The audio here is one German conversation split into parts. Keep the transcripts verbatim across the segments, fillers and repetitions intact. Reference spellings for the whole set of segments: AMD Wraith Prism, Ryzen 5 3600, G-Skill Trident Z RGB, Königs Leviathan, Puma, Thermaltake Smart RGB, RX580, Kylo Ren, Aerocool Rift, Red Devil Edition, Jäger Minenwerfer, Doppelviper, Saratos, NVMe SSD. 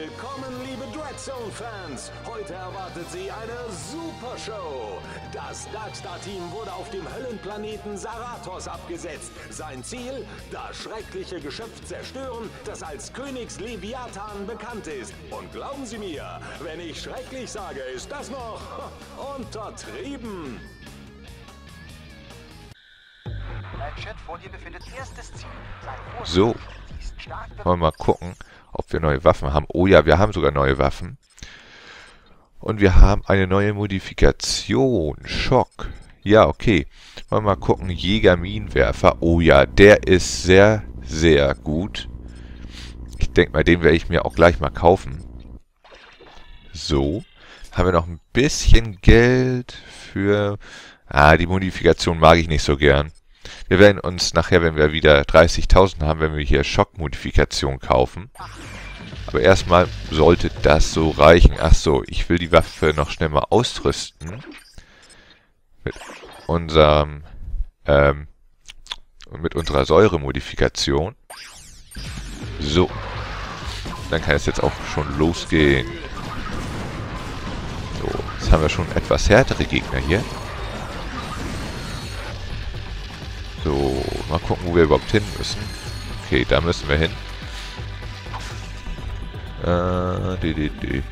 Willkommen, liebe Dreadzone-Fans! Heute erwartet Sie eine Supershow! Das Darkstar-Team wurde auf dem Höllenplaneten Saratos abgesetzt. Sein Ziel? Das schreckliche Geschöpf zerstören, das als Königs Leviathan bekannt ist. Und glauben Sie mir, wenn ich schrecklich sage, ist das noch untertrieben! So, wollen wir mal gucken, ob wir neue Waffen haben. Oh ja, wir haben sogar neue Waffen. Und wir haben eine neue Modifikation. Schock. Ja, okay. Wollen wir mal gucken. Jäger Minenwerfer. Oh ja, der ist sehr, sehr gut. Ich denke mal, den werde ich mir auch gleich mal kaufen. So. Haben wir noch ein bisschen Geld für... Ah, die Modifikation mag ich nicht so gern. Wir werden uns nachher, wenn wir wieder dreißigtausend haben, wenn wir hier Schockmodifikation kaufen. Aber erstmal sollte das so reichen. Ach so, ich will die Waffe noch schnell mal ausrüsten. Mit unserem, ähm, mit unserer Säuremodifikation. So. Dann kann es jetzt auch schon losgehen. So, jetzt haben wir schon etwas härtere Gegner hier. So, mal gucken, wo wir überhaupt hin müssen. Okay, da müssen wir hin. Äh, de, de, de.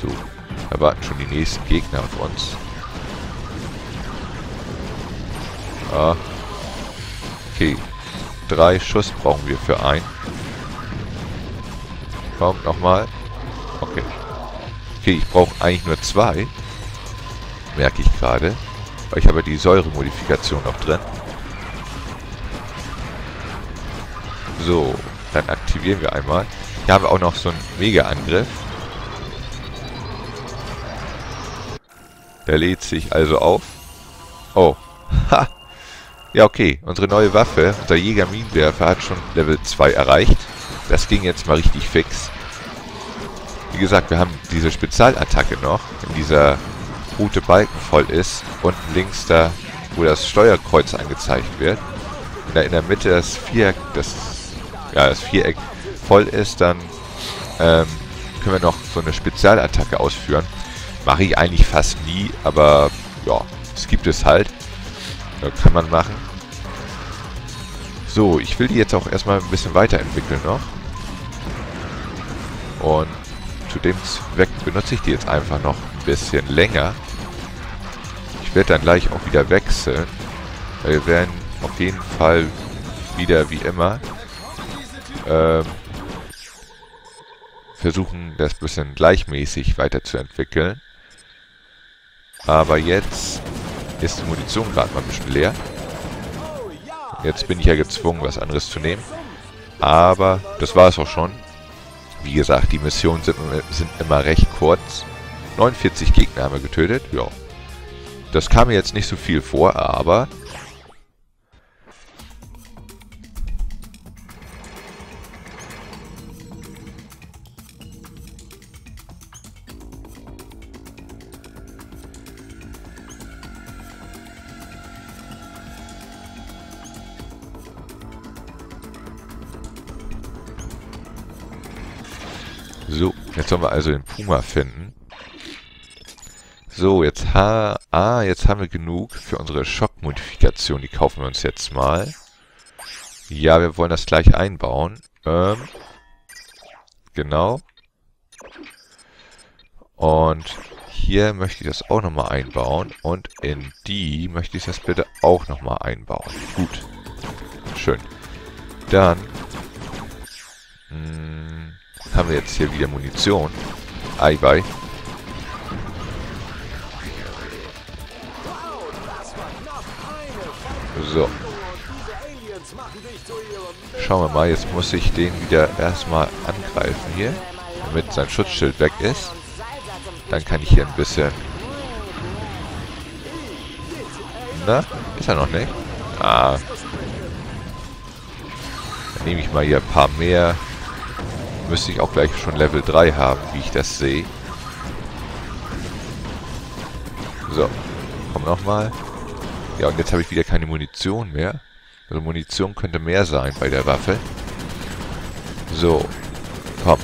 So, da warten schon die nächsten Gegner auf uns. Ah. Okay, drei Schuss brauchen wir für einen. Komm, nochmal. Okay. Okay, ich brauche eigentlich nur zwei. Merke ich gerade. Weil ich habe die Säuremodifikation noch drin. So, dann aktivieren wir einmal. Hier haben wir auch noch so einen Mega-Angriff. Der lädt sich also auf. Oh, ha! Ja, okay. Unsere neue Waffe, unser Jäger Minenwerfer, hat schon Level zwei erreicht. Das ging jetzt mal richtig fix. Wie gesagt, wir haben diese Spezialattacke noch. In dieser rote Balken voll ist. Unten links da, wo das Steuerkreuz angezeigt wird. Wenn da in der Mitte das Viereck, das, ja, das Viereck voll ist, dann ähm, können wir noch so eine Spezialattacke ausführen. Mache ich eigentlich fast nie, aber ja, es gibt es halt. Da kann man machen. So, ich will die jetzt auch erstmal ein bisschen weiterentwickeln noch. Und zu dem Zweck benutze ich die jetzt einfach noch ein bisschen länger. Ich werde dann gleich auch wieder wechseln. Wir werden auf jeden Fall wieder wie immer ähm, versuchen, das ein bisschen gleichmäßig weiterzuentwickeln. Aber jetzt ist die Munition gerade mal ein bisschen leer. Jetzt bin ich ja gezwungen, was anderes zu nehmen. Aber das war es auch schon. Wie gesagt, die Missionen sind, sind immer recht kurz. neunundvierzig Gegner haben wir getötet. Ja. Das kam mir jetzt nicht so viel vor, aber... So, jetzt sollen wir also den Puma finden. So, jetzt, ha ah, jetzt haben wir genug für unsere Schockmodifikation. Die kaufen wir uns jetzt mal. Ja, wir wollen das gleich einbauen. Ähm, genau. Und hier möchte ich das auch nochmal einbauen. Und in die möchte ich das bitte auch nochmal einbauen. Gut. Schön. Dann... Mh, haben wir jetzt hier wieder Munition. Ei, bei. So. Schauen wir mal, jetzt muss ich den wieder erstmal angreifen hier, damit sein Schutzschild weg ist. Dann kann ich hier ein bisschen... Na, ist er noch nicht? Ah. Dann nehme ich mal hier ein paar mehr... Müsste ich auch gleich schon Level drei haben, wie ich das sehe. So, komm nochmal. Ja, und jetzt habe ich wieder keine Munition mehr. Also Munition könnte mehr sein bei der Waffe. So, komm.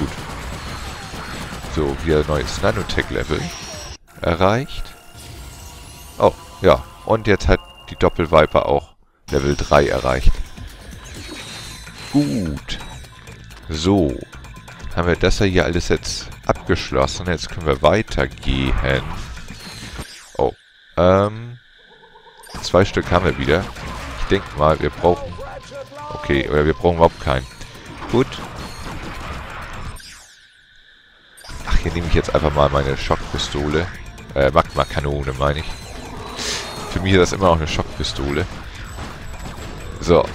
gut. So, wieder neues Nanotech-Level erreicht. Oh, ja. Und jetzt hat die Doppelviper auch Level drei erreicht. Gut. So. Haben wir das hier alles jetzt abgeschlossen. Jetzt können wir weitergehen. Oh. Ähm. Zwei Stück haben wir wieder. Ich denke mal, wir brauchen... Okay, oder wir brauchen überhaupt keinen. Gut. Ach, hier nehme ich jetzt einfach mal meine Schockpistole. Äh, Magma-Kanone, meine ich. Für mich ist das immer noch eine Schockpistole. So.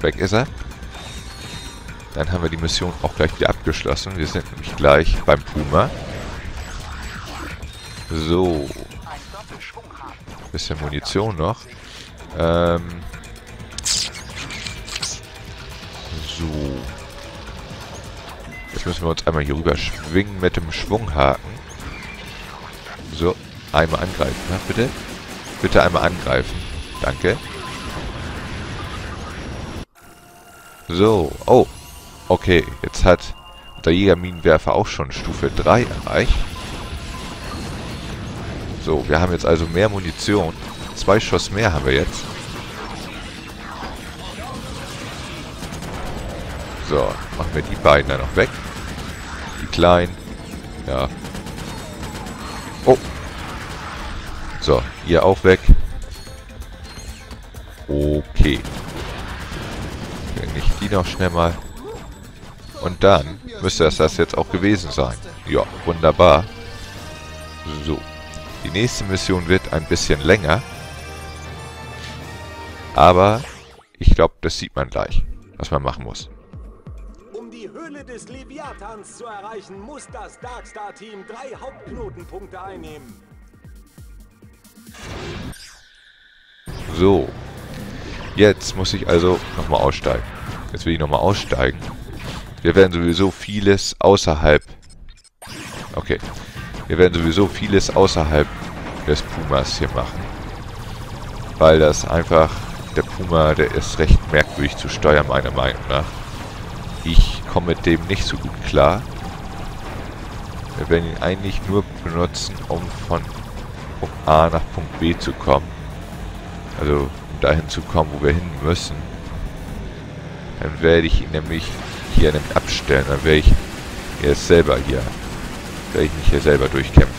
Weg ist er. Dann haben wir die Mission auch gleich wieder abgeschlossen. Wir sind nämlich gleich beim Puma. So. Bisschen Munition noch. Ähm. So. Jetzt müssen wir uns einmal hier rüber schwingen mit dem Schwunghaken. So. Einmal angreifen, na, bitte. Bitte einmal angreifen. Danke. So. Oh. Okay, jetzt hat der Jäger Minenwerfer auch schon Stufe drei erreicht. So, wir haben jetzt also mehr Munition. Zwei Schuss mehr haben wir jetzt. So, machen wir die beiden dann noch weg. Die kleinen. Ja. Oh. So, ihr auch weg. Okay. Wenn ich die noch schnell mal... Und dann müsste das das jetzt auch gewesen sein. Ja, wunderbar. So. Die nächste Mission wird ein bisschen länger. Aber ich glaube, das sieht man gleich, was man machen muss. Um die Höhle des Leviathans zu erreichen, muss das Darkstar-Team drei Hauptknotenpunkte einnehmen. So. Jetzt muss ich also nochmal aussteigen. Jetzt will ich nochmal aussteigen. Wir werden sowieso vieles außerhalb... Okay. Wir werden sowieso vieles außerhalb des Pumas hier machen. Weil das einfach... Der Puma, der ist recht merkwürdig zu steuern, meiner Meinung nach. Ich komme mit dem nicht so gut klar. Wir werden ihn eigentlich nur benutzen, um von Punkt A nach Punkt B zu kommen. Also, um dahin zu kommen, wo wir hin müssen. Dann werde ich ihn nämlich... hier nämlich abstellen, dann werde ich jetzt selber hier, werde ich mich hier selber durchkämpfen.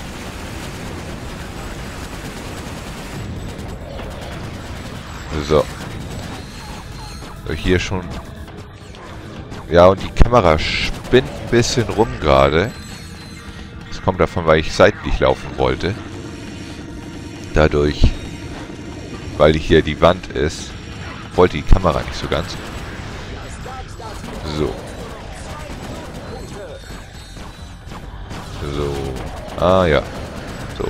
So. So, hier schon. Ja, und die Kamera spinnt ein bisschen rum gerade. Das kommt davon, weil ich seitlich laufen wollte. Dadurch, weil hier die Wand ist, wollte die Kamera nicht so ganz. So. So. Ah ja. So.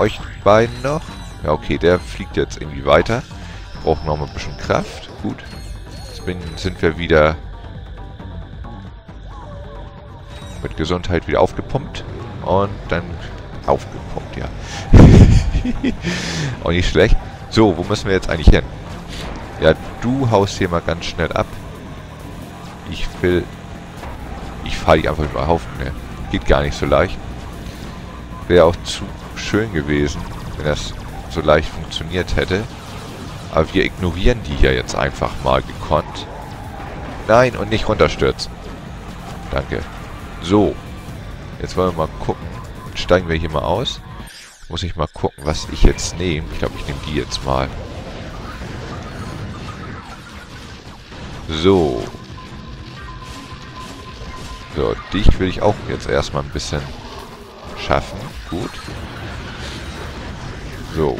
Euch beiden noch. Ja, okay, der fliegt jetzt irgendwie weiter. Wir brauchen noch mal ein bisschen Kraft. Gut. Jetzt bin, sind wir wieder mit Gesundheit wieder aufgepumpt. Und dann... Aufgepumpt, ja. Auch nicht schlecht. So, wo müssen wir jetzt eigentlich hin? Ja, du haust hier mal ganz schnell ab. Ich will... Ich fahre die einfach über den Haufen, ne? Geht gar nicht so leicht. Wäre auch zu schön gewesen, wenn das so leicht funktioniert hätte. Aber wir ignorieren die ja jetzt einfach mal gekonnt. Nein, und nicht runterstürzen. Danke. So. Jetzt wollen wir mal gucken. Jetzt steigen wir hier mal aus. Muss ich mal gucken, was ich jetzt nehme. Ich glaube, ich nehme die jetzt mal. So. So, dich will ich auch jetzt erstmal ein bisschen schaffen. Gut. So.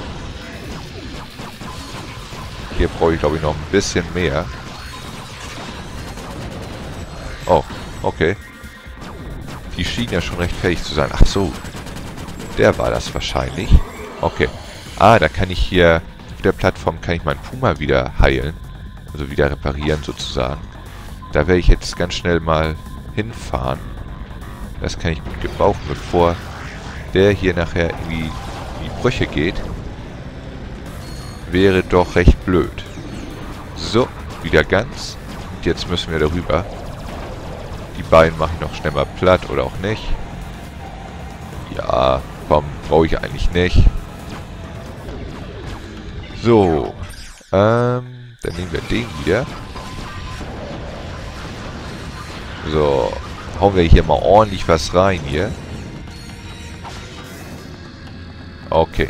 Hier brauche ich, glaube ich, noch ein bisschen mehr. Oh, okay. Die schienen ja schon recht fertig zu sein. Ach so. Der war das wahrscheinlich. Okay. Ah, da kann ich hier auf der Plattform kann ich meinen Puma wieder heilen. Also wieder reparieren sozusagen. Da werde ich jetzt ganz schnell mal hinfahren. Das kann ich gut gebrauchen, bevor der hier nachher irgendwie in die Brüche geht. Wäre doch recht blöd. So, wieder ganz. Und jetzt müssen wir darüber. Die beiden mache ich noch schnell mal platt, oder auch nicht. Ja, komm, brauche ich eigentlich nicht. So. Ähm, dann nehmen wir den wieder. So. Hauen wir hier mal ordentlich was rein hier. Okay.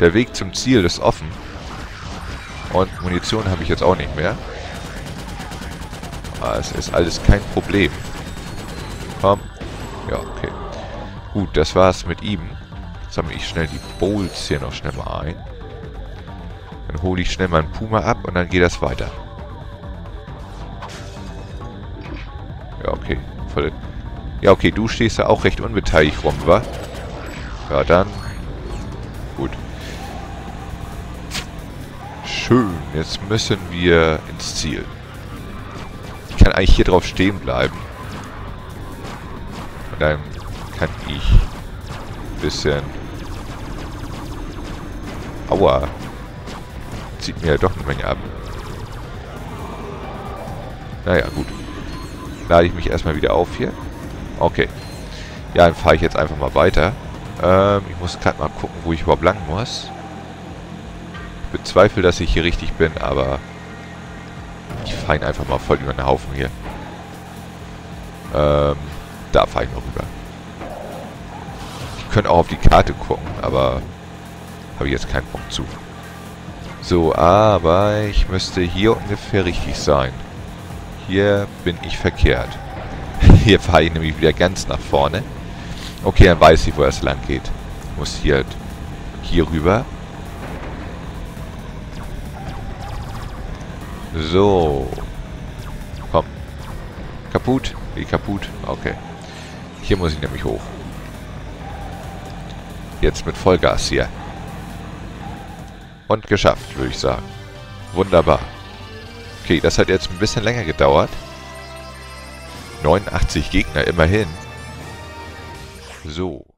Der Weg zum Ziel ist offen. Und Munition habe ich jetzt auch nicht mehr. Ah, es ist alles kein Problem. Komm. Ja, okay. Gut, das war's mit ihm. Jetzt sammle ich schnell die Bolts hier noch schnell mal ein. Dann hole ich schnell mal einen Puma ab und dann geht das weiter. Ja, okay. Voll. Ja, okay, du stehst da auch recht unbeteiligt rum, wa? Ja, dann. Gut. Schön. Jetzt müssen wir ins Ziel. Ich kann eigentlich hier drauf stehen bleiben. Und dann kann ich ein bisschen... Aua. Zieht mir ja doch eine Menge ab. Naja, gut. Lade ich mich erstmal wieder auf hier. Okay. Ja, dann fahre ich jetzt einfach mal weiter. Ähm, ich muss gerade mal gucken, wo ich überhaupt lang muss. Ich bezweifle, dass ich hier richtig bin, aber ich fahre ihn einfach mal voll über den Haufen hier. Ähm, da fahre ich noch rüber. Ich könnte auch auf die Karte gucken, aber habe ich jetzt keinen Punkt zu. So, aber ich müsste hier ungefähr richtig sein. Hier bin ich verkehrt. Hier fahre ich nämlich wieder ganz nach vorne. Okay, dann weiß ich, wo es lang geht. Ich muss hier, hier rüber. So. Komm. Kaputt? Nee, kaputt. Okay. Hier muss ich nämlich hoch. Jetzt mit Vollgas hier. Und geschafft, würde ich sagen. Wunderbar. Okay, das hat jetzt ein bisschen länger gedauert. neunundachtzig Gegner, immerhin. So.